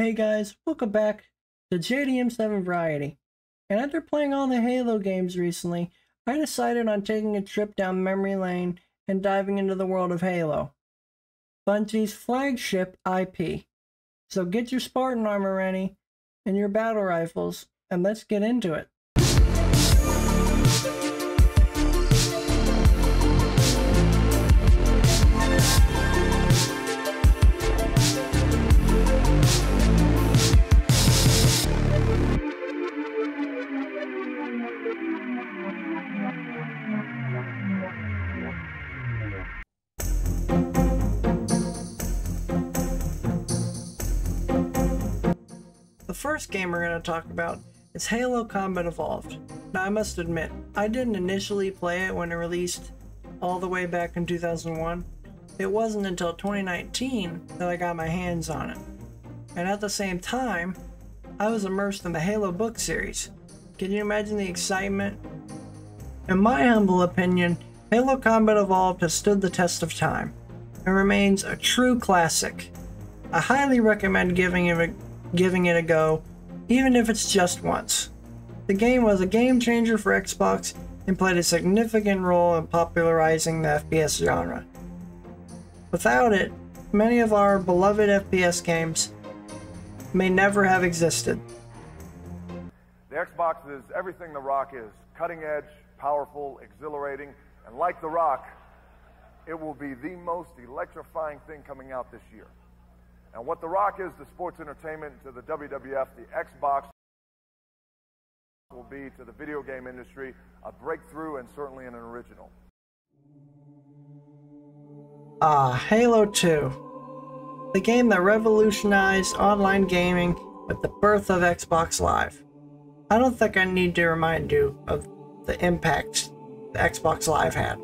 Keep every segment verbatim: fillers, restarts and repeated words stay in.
Hey guys, welcome back to J D M seven Variety. And after playing all the Halo games recently, I decided on taking a trip down memory lane and diving into the world of Halo, Bungie's flagship I P. So get your Spartan armor ready and your battle rifles, and let's get into it. The first game we're going to talk about is Halo Combat Evolved. Now I must admit, I didn't initially play it when it released all the way back in two thousand one. It wasn't until twenty nineteen that I got my hands on it. And at the same time, I was immersed in the Halo book series. Can you imagine the excitement? In my humble opinion, Halo Combat Evolved has stood the test of time and remains a true classic. I highly recommend giving it a giving it a go, even if it's just once. The game was a game changer for Xbox and played a significant role in popularizing the F P S genre. Without it, many of our beloved F P S games may never have existed. The Xbox is everything the Rock is, cutting edge, powerful, exhilarating, and like the Rock, it will be the most electrifying thing coming out this year. And what The Rock is to sports entertainment, to the W W F, the Xbox will be to the video game industry, a breakthrough and certainly an original. Ah, Halo two. The game that revolutionized online gaming with the birth of Xbox Live. I don't think I need to remind you of the impact the Xbox Live had.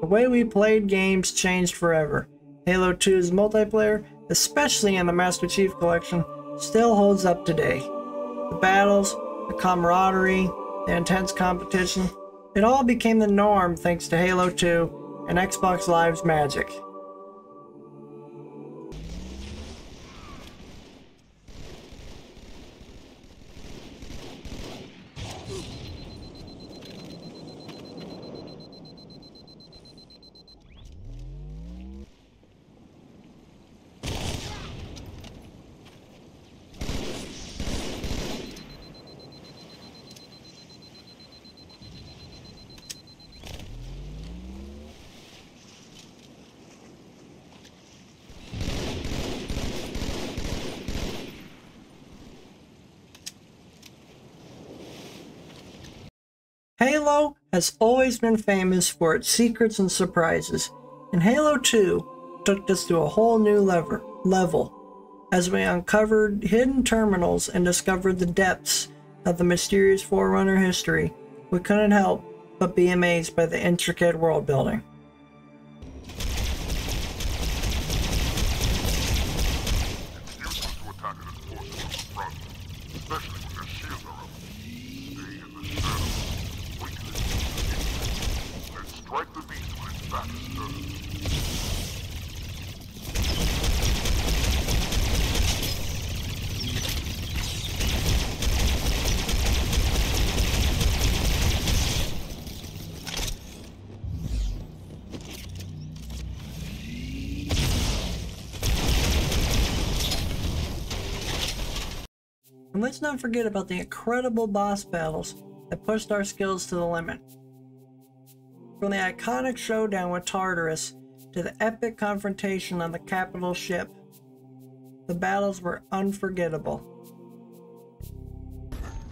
The way we played games changed forever. Halo two's multiplayer, especially in the Master Chief Collection, still holds up today. The battles, the camaraderie, the intense competition, it all became the norm thanks to Halo two and Xbox Live's magic. Halo has always been famous for its secrets and surprises, and Halo two took us to a whole new level as we uncovered hidden terminals and discovered the depths of the mysterious Forerunner history. We couldn't help but be amazed by the intricate world building. And let's not forget about the incredible boss battles that pushed our skills to the limit. From the iconic showdown with Tartarus to the epic confrontation on the capital ship, the battles were unforgettable.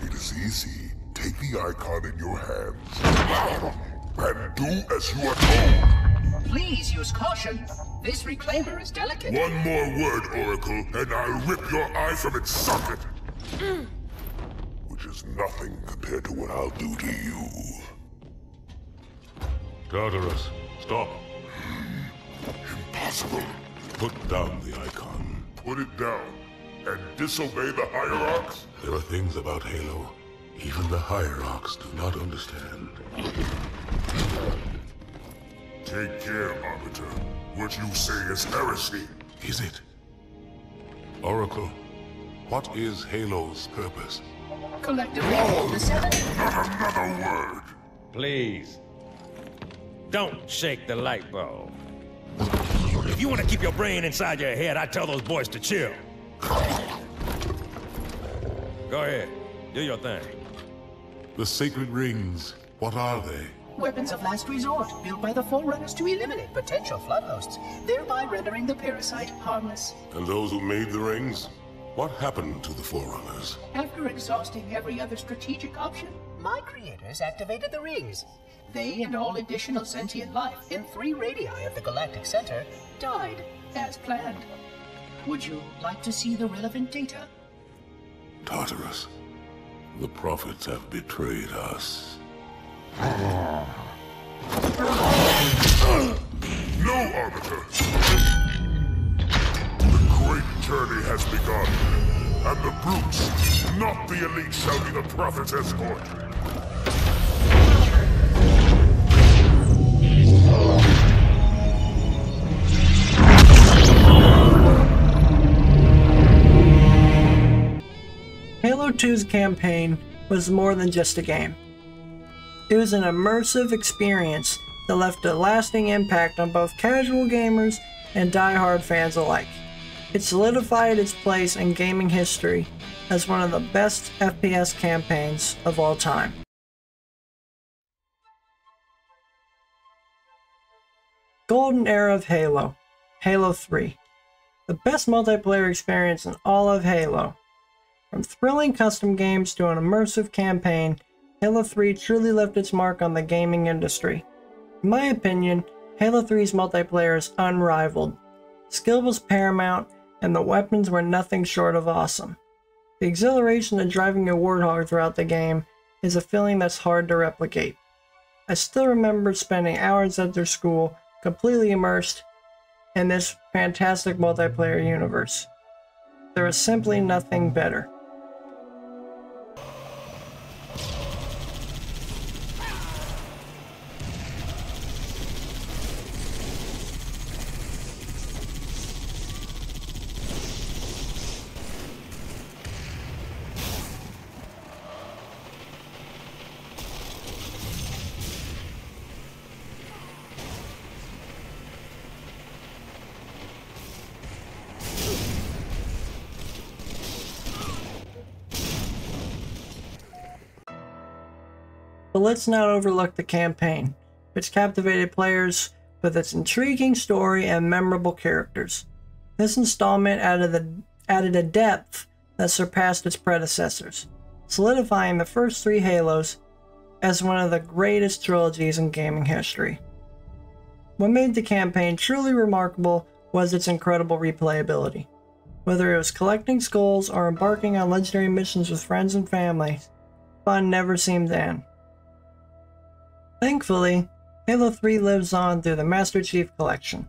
It is easy. Take the icon in your hands and do as you are told. Please use caution. This reclaimer is delicate. One more word, Oracle, and I'll rip your eye from its socket. Mm. Which is nothing compared to what I'll do to you. Tartarus, stop. Mm. Impossible. Put down the icon. Put it down and disobey the Hierarchs? There are things about Halo even the Hierarchs do not understand. Take care, Arbiter. What you say is heresy. Is it? Oracle, What is Halo's purpose? Collectively, the seven... Not another word! Please. Don't shake the light bulb. If you want to keep your brain inside your head, I tell those boys to chill. Go ahead. Do your thing. The sacred rings, what are they? Weapons of last resort, built by the Forerunners to eliminate potential flood hosts, thereby rendering the parasite harmless. And those who made the rings? What happened to the Forerunners? After exhausting every other strategic option, my creators activated the rings. They and all additional sentient life in three radii of the Galactic Center died as planned. Would you like to see the relevant data? Tartarus, the prophets have betrayed us. No, Arbiter! The great journey has begun, and the brutes, not the elite, shall be the prophet's escort. Halo two's campaign was more than just a game. It was an immersive experience that left a lasting impact on both casual gamers and die-hard fans alike. It solidified its place in gaming history as one of the best F P S campaigns of all time. Golden Era of Halo, Halo three. The best multiplayer experience in all of Halo. From thrilling custom games to an immersive campaign, Halo three truly left its mark on the gaming industry. In my opinion, Halo three's multiplayer is unrivaled. Skill was paramount, and the weapons were nothing short of awesome. The exhilaration of driving your warthog throughout the game is a feeling that's hard to replicate. I still remember spending hours after school completely immersed in this fantastic multiplayer universe. There is simply nothing better. But let's not overlook the campaign, which captivated players with its intriguing story and memorable characters. This installment added, the, added a depth that surpassed its predecessors, solidifying the first three Halos as one of the greatest trilogies in gaming history. What made the campaign truly remarkable was its incredible replayability. Whether it was collecting skulls or embarking on legendary missions with friends and family, fun never seemed to end. Thankfully, Halo three lives on through the Master Chief Collection,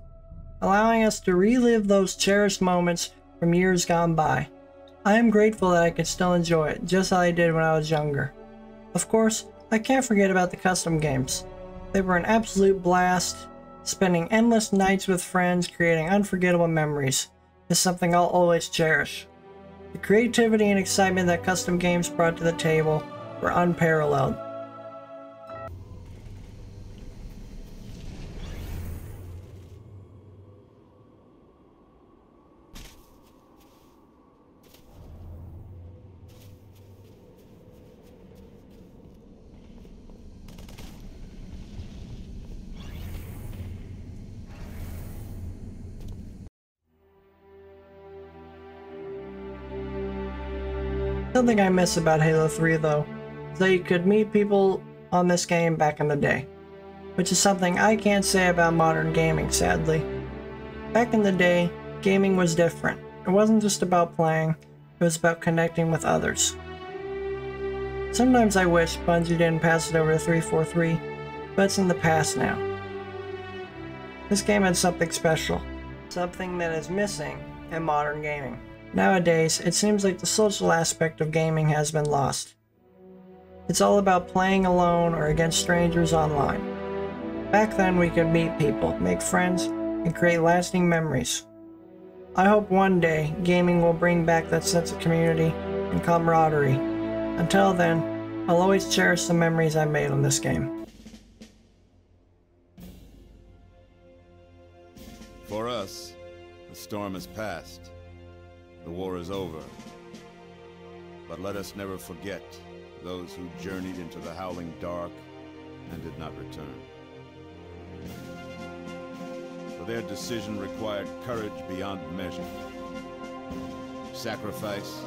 allowing us to relive those cherished moments from years gone by. I am grateful that I can still enjoy it, just as I did when I was younger. Of course, I can't forget about the custom games. They were an absolute blast. Spending endless nights with friends creating unforgettable memories is something I'll always cherish. The creativity and excitement that custom games brought to the table were unparalleled. Something I miss about Halo three though, is that you could meet people on this game back in the day, which is something I can't say about modern gaming, sadly. Back in the day, gaming was different. It wasn't just about playing, it was about connecting with others. Sometimes I wish Bungie didn't pass it over to three forty-three, but it's in the past now. This game had something special, something that is missing in modern gaming. Nowadays, it seems like the social aspect of gaming has been lost. It's all about playing alone or against strangers online. Back then, we could meet people, make friends, and create lasting memories. I hope one day gaming will bring back that sense of community and camaraderie. Until then, I'll always cherish the memories I made on this game. For us, the storm is past. The war is over. But let us never forget those who journeyed into the howling dark and did not return. For their decision required courage beyond measure, sacrifice,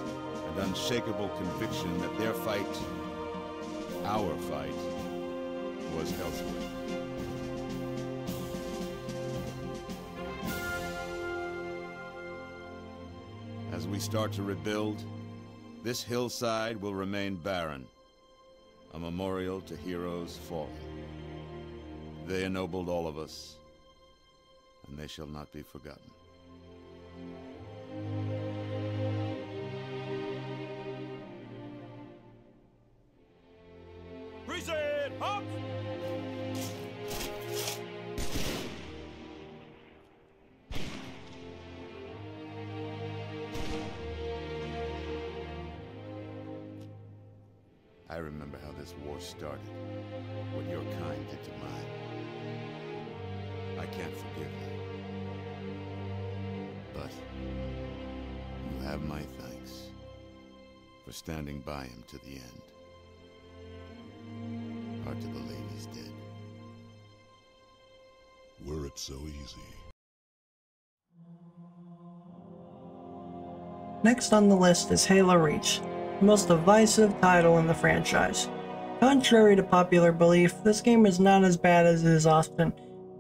and unshakable conviction that their fight, our fight, was elsewhere. As we start to rebuild, this hillside will remain barren, a memorial to heroes fallen. They ennobled all of us, and they shall not be forgotten. Reset! Up! I remember how this war started, what your kind did to mine. I can't forgive you. But you have my thanks for standing by him to the end. Hard to believe he's dead. Were it so easy. Next on the list is Halo Reach, the most divisive title in the franchise. Contrary to popular belief, this game is not as bad as it is often,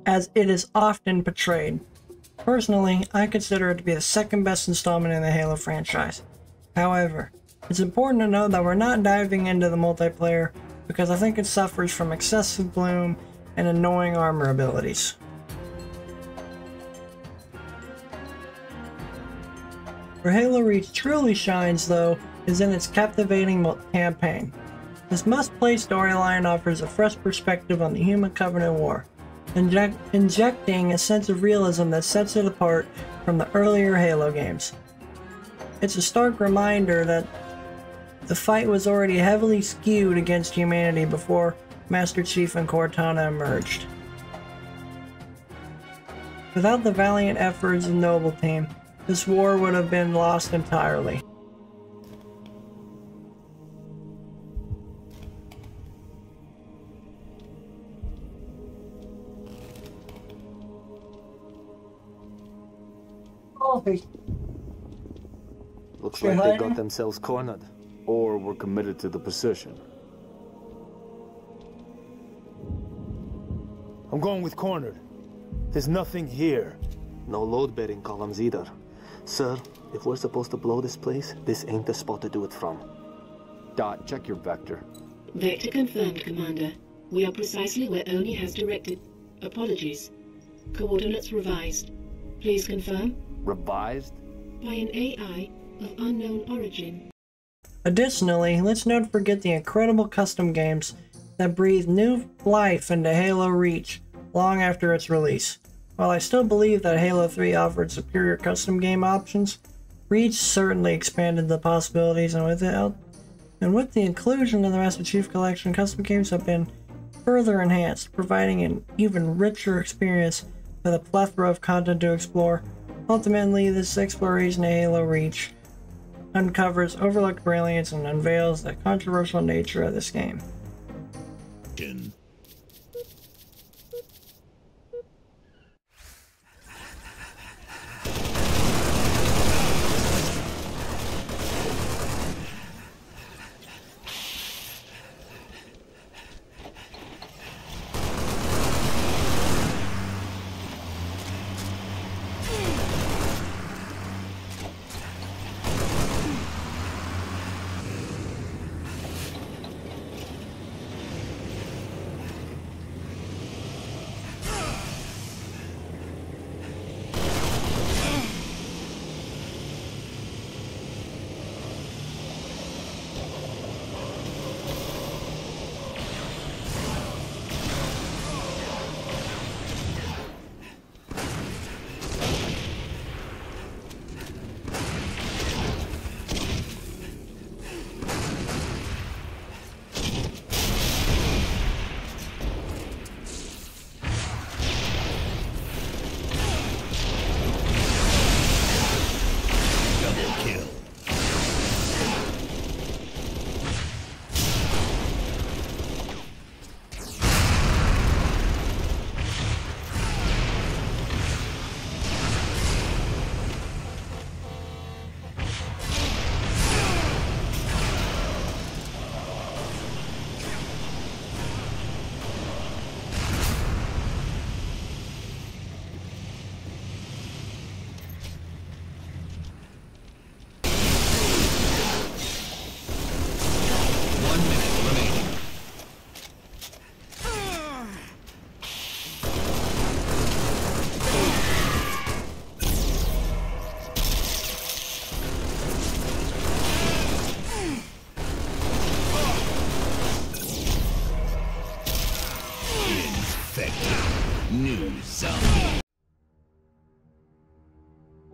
as it is often portrayed. Personally, I consider it to be the second best installment in the Halo franchise. However, it's important to note that we're not diving into the multiplayer because I think it suffers from excessive bloom and annoying armor abilities. Where Halo Reach truly shines, though, is in its captivating campaign. This must-play storyline offers a fresh perspective on the human Covenant War, inject injecting a sense of realism that sets it apart from the earlier Halo games. It's a stark reminder that the fight was already heavily skewed against humanity before Master Chief and Cortana emerged. Without the valiant efforts of the Noble Team, this war would have been lost entirely. Looks like they got themselves cornered, or were committed to the position. I'm going with cornered. There's nothing here. No load-bearing columns either. Sir, if we're supposed to blow this place, this ain't the spot to do it from. Dot, check your vector. Vector confirmed, Commander. We are precisely where Oni has directed. Apologies. Coordinates revised. Please confirm. Revised? By an A I of unknown origin. Additionally, let's not forget the incredible custom games that breathe new life into Halo Reach long after its release. While I still believe that Halo three offered superior custom game options, Reach certainly expanded the possibilities, and with it, and with the inclusion of the Master Chief Collection, custom games have been further enhanced, providing an even richer experience with a plethora of content to explore. Ultimately, this exploration of Halo Reach uncovers overlooked brilliance and unveils the controversial nature of this game. Again.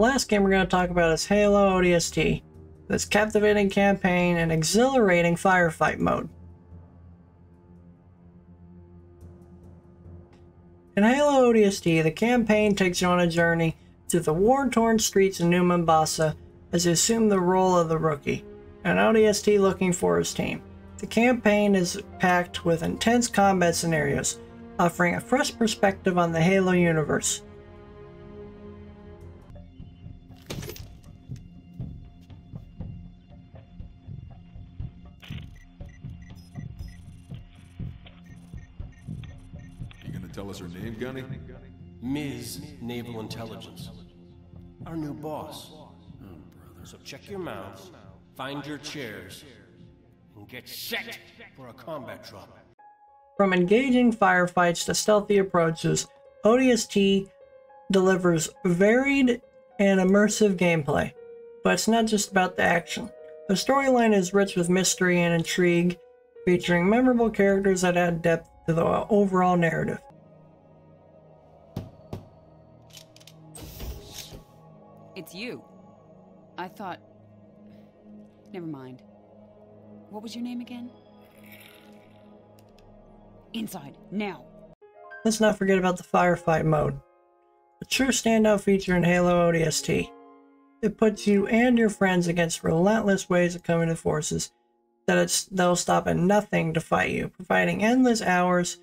Last game we're going to talk about is Halo O D S T, with its captivating campaign and exhilarating firefight mode. In Halo O D S T, the campaign takes you on a journey through the war-torn streets of New Mombasa as you assume the role of the Rookie, an O D S T looking for his team. The campaign is packed with intense combat scenarios, offering a fresh perspective on the Halo universe. Tell us her name, Gunny? Miz Naval Intelligence. Our new boss. Oh, brother. So check your mouths, find your chairs, and get set for a combat drop. From engaging firefights to stealthy approaches, O D S T delivers varied and immersive gameplay. But it's not just about the action. The storyline is rich with mystery and intrigue, featuring memorable characters that add depth to the overall narrative. It's you. I thought... Never mind. What was your name again? Inside, now! Let's not forget about the firefight mode, a true standout feature in Halo O D S T. It puts you and your friends against relentless waves of Covenant forces that it's, they'll stop at nothing to fight you, providing endless hours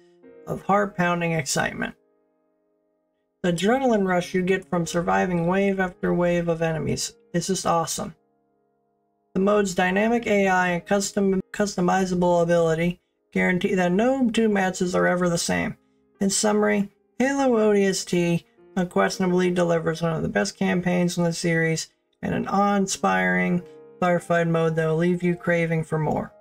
of heart-pounding excitement. The adrenaline rush you get from surviving wave after wave of enemies is just awesome. The mode's dynamic A I and custom customizable ability guarantee that no two matches are ever the same. In summary, Halo O D S T unquestionably delivers one of the best campaigns in the series and an awe-inspiring firefight mode that will leave you craving for more.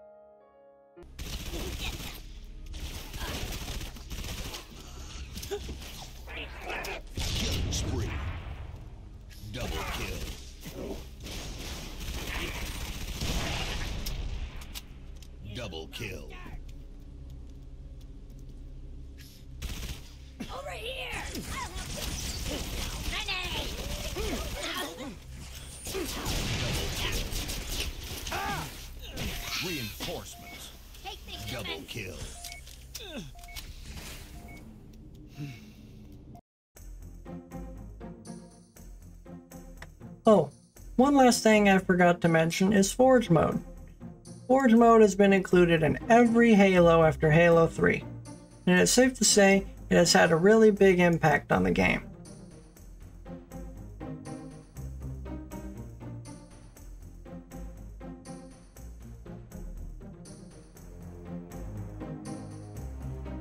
Double kill. Over here. Reinforcements. Double kill. Oh, one last thing I forgot to mention is Forge Mode. Forge Mode has been included in every Halo after Halo three, and it's safe to say it has had a really big impact on the game.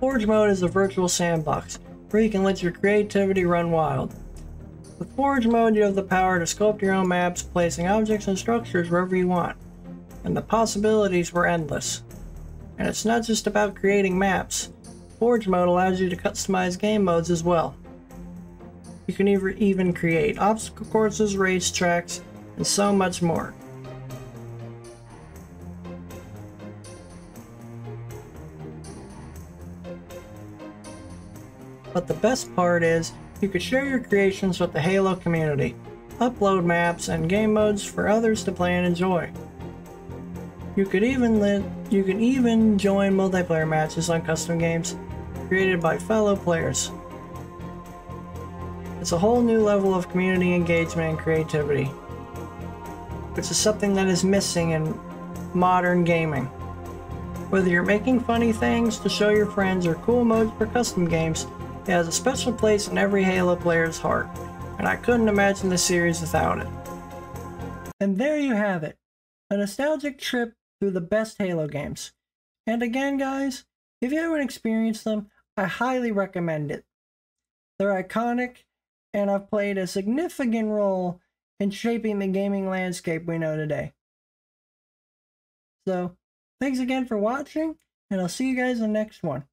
Forge Mode is a virtual sandbox where you can let your creativity run wild. With Forge Mode, you have the power to sculpt your own maps, placing objects and structures wherever you want. And the possibilities were endless. And it's not just about creating maps. Forge Mode allows you to customize game modes as well. You can even create obstacle courses, race tracks, and so much more. But the best part is, you can share your creations with the Halo community, upload maps and game modes for others to play and enjoy. You could even let, you can even join multiplayer matches on custom games created by fellow players. It's a whole new level of community engagement and creativity, which is something that is missing in modern gaming. Whether you're making funny things to show your friends or cool modes for custom games, it has a special place in every Halo player's heart, and I couldn't imagine the series without it. And there you have it, a nostalgic trip through the best Halo games. And again guys, if you haven't experienced them, I highly recommend it. They're iconic, and have played a significant role in shaping the gaming landscape we know today. So, thanks again for watching, and I'll see you guys in the next one.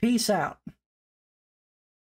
Peace out.